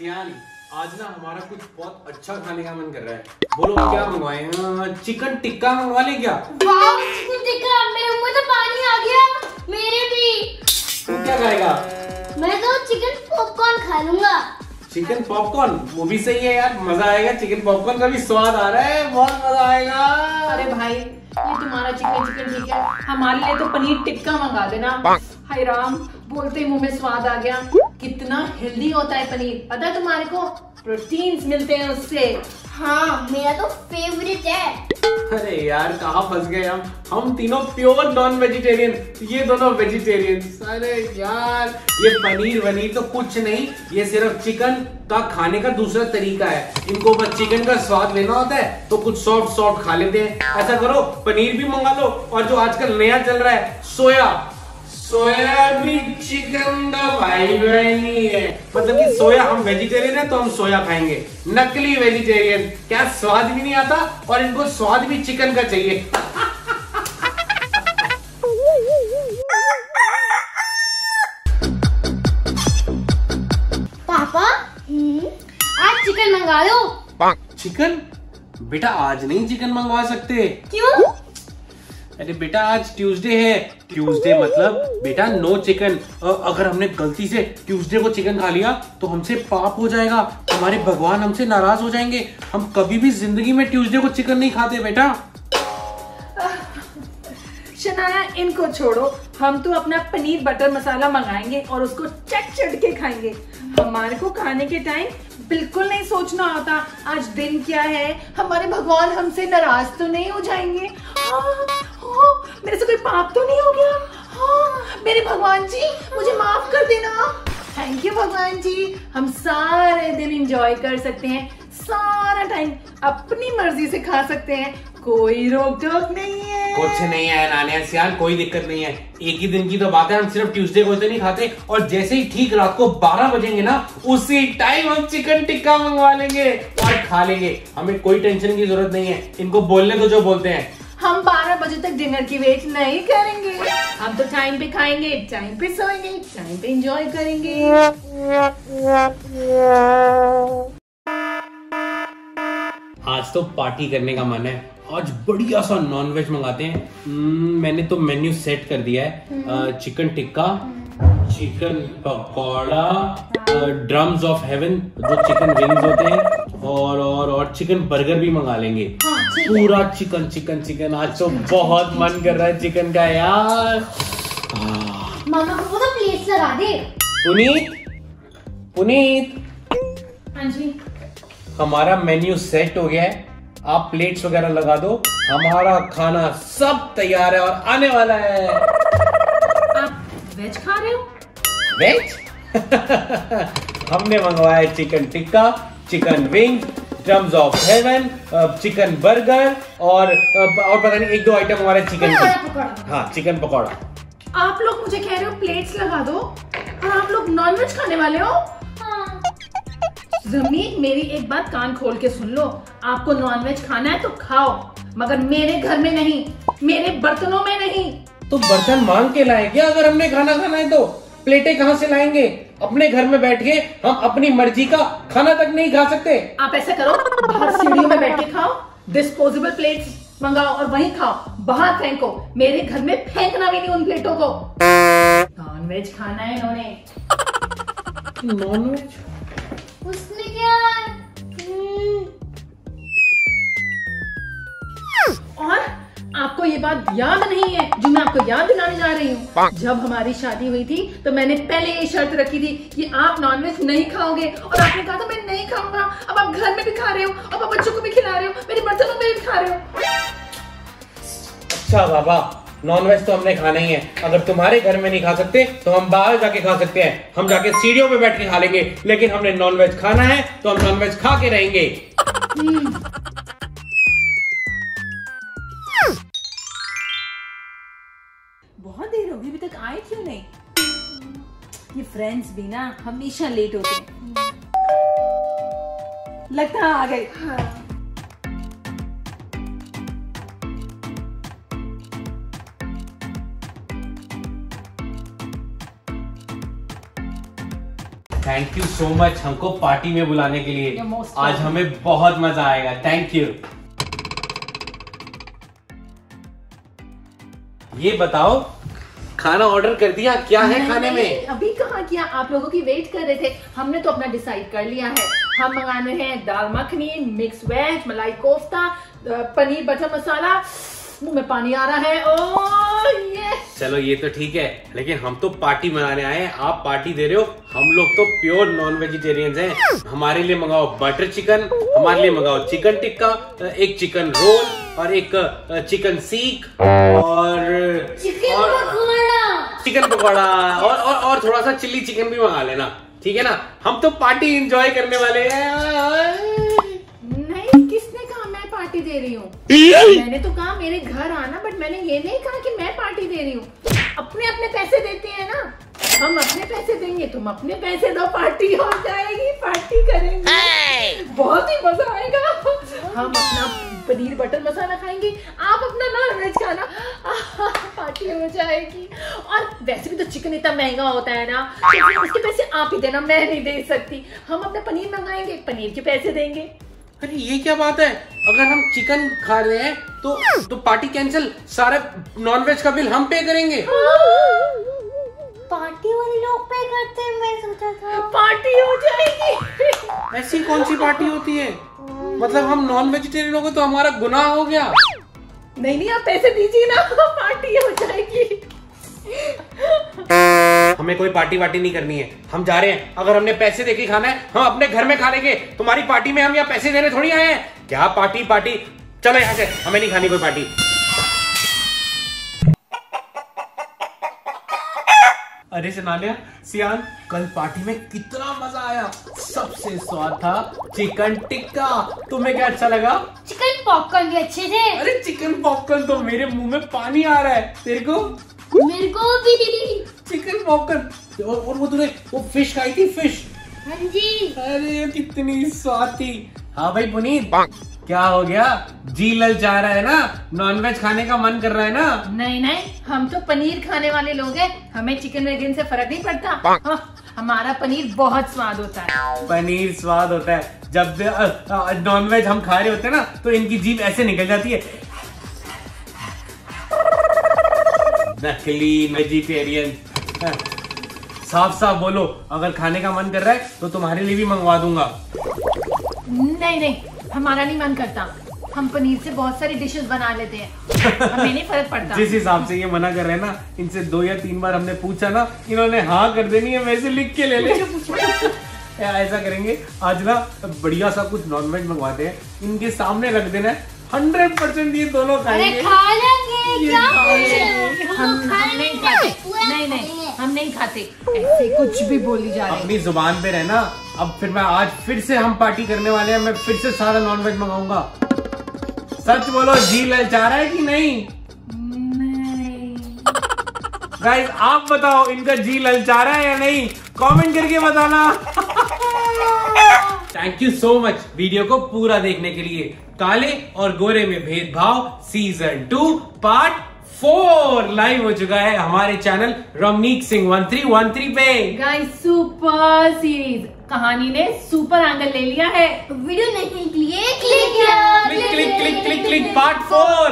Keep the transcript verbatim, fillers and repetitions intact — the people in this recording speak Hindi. सियान, आज ना हमारा कुछ बहुत अच्छा खाने का मन कर रहा है। बोलो क्या मंगवाएं? चिकन टिक्का मंगवा ले क्या? वाओ चिकन टिक्का, मेरे मुंह में तो पानी आ गया। मेरे भी। तू क्या खाएगा? मैं तो चिकन पॉपकॉर्न खा लूंगा। चिकन पॉपकॉर्न, वो भी सही है यार, मजा आएगा। चिकन पॉपकॉर्न का भी स्वाद आ रहा है, बहुत मजा आएगा। अरे भाई ये तुम्हारा चिकन चिकन ठीक है, हमारे लिए तो पनीर टिक्का मंगा देना। हाय राम, बोलते ही मुंह में स्वाद आ गया। कितना हेल्दी होता है पनीर, पता है तुम्हारे को? प्रोटीन्स मिलते हैं उससे। हाँ मेरा तो फेवरेट है। अरे यार कहाँ फंस गए हम हम तीनों प्योर नॉन वेजिटेरियन, ये दोनों वेजिटेरियन। अरे यार ये पनीर वनीर तो कुछ नहीं, ये सिर्फ चिकन का खाने का दूसरा तरीका है। इनको बस चिकन का स्वाद लेना होता है तो कुछ सॉफ्ट सॉफ्ट खा लेते हैं। ऐसा करो पनीर भी मंगा लो, और जो आजकल नया चल रहा है सोया सोयाबीन चिकन का भाई बहनी है। मतलब कि सोया, हम वेजिटेरियन है तो हम सोया खाएंगे। नकली वेजिटेरियन, क्या स्वाद भी नहीं आता और इनको स्वाद भी चिकन का चाहिए। पापा आज चिकन मंगा लो। चिकन? बेटा आज नहीं चिकन मंगवा सकते। क्यों? अरे बेटा आज ट्यूसडे है। ट्यूसडे मतलब बेटा नो चिकन। अगर हमने गलती से ट्यूसडे को चिकन खा लिया तो हमसे पाप हो जाएगा, हमारे भगवान हमसे नाराज हो जाएंगे। हम कभी भी जिंदगी में ट्यूसडे को चिकन नहीं खाते बेटा। शनाया इनको छोड़ो, हम तो अपना पनीर बटर मसाला मंगाएंगे और उसको चट चट के खाएंगे। हमारे को खाने के टाइम बिल्कुल नहीं सोचना होता आज दिन क्या है, हमारे भगवान हमसे नाराज तो नहीं हो जाएंगे, मेरे से कोई पाप तो नहीं हो गया। हाँ मेरे भगवान जी मुझे माफ कर देना। थैंक यू भगवान जी, हम सारे दिन एंजॉय कर सकते हैं, सारा टाइम अपनी मर्जी से खा सकते हैं, कोई रोक टोक नहीं है। कुछ नहीं है अनान्या सियान, कोई दिक्कत नहीं है। एक ही दिन की तो बात है, हम सिर्फ ट्यूसडे को नहीं खाते, और जैसे ही ठीक रात को बारह बजेंगे ना उसी टाइम हम चिकन टिक्का मंगवा लेंगे और खा लेंगे। हमें कोई टेंशन की जरूरत नहीं है, इनको बोलने को जो बोलते हैं। हम बारह बजे तक डिनर की वेट नहीं करेंगे, हम तो टाइम पे खाएंगे, टाइम पे सोएंगे, टाइम पे एंजॉय करेंगे। आज तो पार्टी करने का मन है, आज बढ़िया सा नॉनवेज मंगाते हैं। मैंने तो मेन्यू सेट कर दिया है, chicken tikka, chicken pakora, drums of heaven जो चिकन विंग्स होते हैं, और और और चिकन बर्गर भी मंगा लेंगे। पूरा चिकन चिकन चिकन, आज तो बहुत मन कर रहा है चिकन का यार। मामा को तो प्लेट लगा दे। पुनीत पुनीत हाँ जी, हमारा मेन्यू सेट हो गया है, आप प्लेट्स वगैरह लगा दो, हमारा खाना सब तैयार है और आने वाला है। आप वेज खा रहे हो? वेज? हमने मंगवाया chicken tikka, chicken wing, drums of heaven, chicken burger और और पता नहीं एक दो आइटम हमारे चिकन की। हाँ चिकन पकौड़ा। आप लोग मुझे कह रहे हो प्लेट्स लगा दो और आप लोग नॉनवेज खाने वाले हो? रमनीक मेरी एक बात कान खोल के सुन लो, आपको नॉनवेज खाना है तो खाओ, मगर मेरे घर में नहीं, मेरे बर्तनों में नहीं। तो बर्तन मांग के लाए क्या? अगर हमने खाना खाना है तो प्लेटें कहाँ से लाएंगे? अपने घर में बैठ के हम अपनी मर्जी का खाना तक नहीं खा सकते। आप ऐसा करो बाहर सीढ़ियों में बैठ के खाओ, डिस्पोजेबल प्लेट मंगाओ और वहीं खाओ, बाहर फेंको, मेरे घर में फेंकना भी नहीं उन प्लेटों को। नॉनवेज खाना है इन्होंने। नॉनवेज उसने क्या? और आपको ये बात याद नहीं है जो मैं आपको याद दिलाने जा रही हूँ, जब हमारी शादी हुई थी तो मैंने पहले ये शर्त रखी थी कि आप नॉनवेज नहीं खाओगे, और आपने कहा था मैं नहीं खाऊंगा। अब आप घर में भी खा रहे हो, अब आप बच्चों को भी खिला रहे हो, मेरे बर्तनों में भी खा रहे हो। अच्छा बाबा नॉनवेज तो हमने खाना ही है, अगर तुम्हारे घर में नहीं खा सकते तो हम बाहर जाके खा सकते हैं, हम जाके सीढ़ियों पे बैठ के खा लेंगे, लेकिन हमने नॉनवेज खाना है तो हम नॉनवेज खा के रहेंगे। बहुत देर हो गई, अभी तक आए क्यों नहीं? ये फ्रेंड्स भी ना हमेशा लेट होते हैं। लगता है आ गए। हाँ। थैंक यू सो मच हमको पार्टी में बुलाने के लिए, आज हमें बहुत मजा आएगा। Thank you. ये बताओ खाना ऑर्डर कर दिया, क्या है खाने में? अभी कहाँ किया, आप लोगों की वेट कर रहे थे। हमने तो अपना डिसाइड कर लिया है, हम मंगाने हैं दाल मखनी, मिक्स वेज, मलाई कोफ्ता, पनीर बटर मसाला। मुंह में पानी आ रहा है। ओ यस, चलो ये तो ठीक है, लेकिन हम तो पार्टी मनाने आए हैं, आप पार्टी दे रहे हो। हम लोग तो प्योर नॉन वेजिटेरियंस हैं। हमारे लिए मंगाओ बटर चिकन, हमारे लिए मंगाओ चिकन टिक्का, एक चिकन रोल और एक चिकन सीख और चिकन पकौड़ा, चिकन पकौड़ा और, और और थोड़ा सा चिल्ली चिकन भी मंगा लेना, ठीक है ना? हम तो पार्टी एंजॉय करने वाले हैं। पार्टी दे रही हूँ, मैंने तो कहा मेरे घर आना, बट मैंने ये नहीं कहा कि मैं पार्टी दे रही हूँ। अपने अपने पैसे देते हैं ना, हम अपने पैसे देंगे, तुम अपने पैसे दो, पार्टी हो जाएगी, पार्टी करेंगे, बहुत ही मजा आएगा। हम अपना पनीर बटर मसाला खाएंगे, आप अपना नॉन वेज खाना, पार्टी हो जाएगी। और वैसे भी तो चिकन इतना महंगा होता है ना, तो उसके पैसे आप ही देना, मैं नहीं दे सकती। हम अपना पनीर मंगाएंगे, पनीर के पैसे देंगे। अरे ये क्या बात है, अगर हम चिकन खा रहे हैं तो तो पार्टी कैंसिल, सारे नॉनवेज का बिल हम पे करेंगे। पार्टी वाले लोग पे करते हैं, मैं सोचा था पार्टी हो जाएगी। ऐसी कौन सी पार्टी होती है, मतलब हम नॉन वेजिटेरियन हो गए तो हमारा गुनाह हो गया? नहीं नहीं, आप पैसे दीजिए ना, पार्टी हो जाएगी। हमें कोई पार्टी वार्टी नहीं करनी है, हम जा रहे हैं। अगर हमने पैसे देके खाना है, हम अपने घर में खा लेंगे, तुम्हारी पार्टी में हम यहाँ पैसे देने थोड़ी आए हैं। क्या पार्टी पार्टी, चलो यहाँ से, हमें नहीं खानी कोई पार्टी। अरे शनाया, सियान, कल पार्टी में कितना मजा आया, सबसे स्वाद था चिकन टिक्का। तुम्हें क्या अच्छा लगा? चिकन पॉपकॉर्न भी अच्छे थे। अरे चिकन पॉपकॉर्न तो मेरे मुँह में पानी आ रहा है, तेरे को? मेरे को भी चिकन पॉपकॉर्न। और वो तूने वो फिश खाई थी, फिश? हाँ जी। अरे कितनी स्वाद थी। हाँ भाई पुनीत, क्या हो गया, जी ललचा रहा है ना, नॉनवेज खाने का मन कर रहा है ना? नहीं नहीं, हम तो पनीर खाने वाले लोग हैं, हमें चिकन वेगन से फर्क नहीं पड़ता। हाँ, हमारा पनीर बहुत स्वाद होता है। पनीर स्वाद होता है, जब नॉनवेज हम खा रहे होते हैं ना, तो इनकी जीभ ऐसे निकल जाती है। नकली वेजिटेरियन, साफ साफ बोलो, अगर खाने का मन कर रहा है तो तुम्हारे लिए भी मंगवा दूंगा। नहीं नहीं, हमारा नहीं मन करता, हम पनीर से बहुत सारी डिशेस बना लेते हैं, हमें नहीं फर्क पड़ता। जिस हिसाब से ये मना कर रहे हैं ना, इनसे दो या तीन बार हमने पूछा ना, इन्होंने हाँ कर देनी है, वैसे लिख के ले ले। ऐसा करेंगे, आज ना बढ़िया सा कुछ नॉनवेज मंगवाते हैं, इनके सामने रख देना है, हंड्रेड परसेंट ये दोनों खाएंगे। हम हम नहीं खाते, नहीं नहीं हम नहीं खाते, ऐसे कुछ भी बोली जा रही है। अपनी जुबान पे रहना। अब फिर मैं आज फिर से हम पार्टी करने वाले हैं, मैं फिर से सारा नॉनवेज मंगाऊंगा। सच बोलो, जी ललचा रहा है कि नहीं? गाइस आप बताओ, इनका जी ललचा रहा है या नहीं, कमेंट करके बताना। Thank you so much video को पूरा देखने के लिए। काले और गोरे में भेदभाव season two part four live हो चुका है हमारे चैनल रमनीक सिंह तेरह तेरह पे। गाइस सुपर सीरीज, कहानी ने सुपर एंगल ले लिया है। वीडियो देखने के लिए click click click click click part four.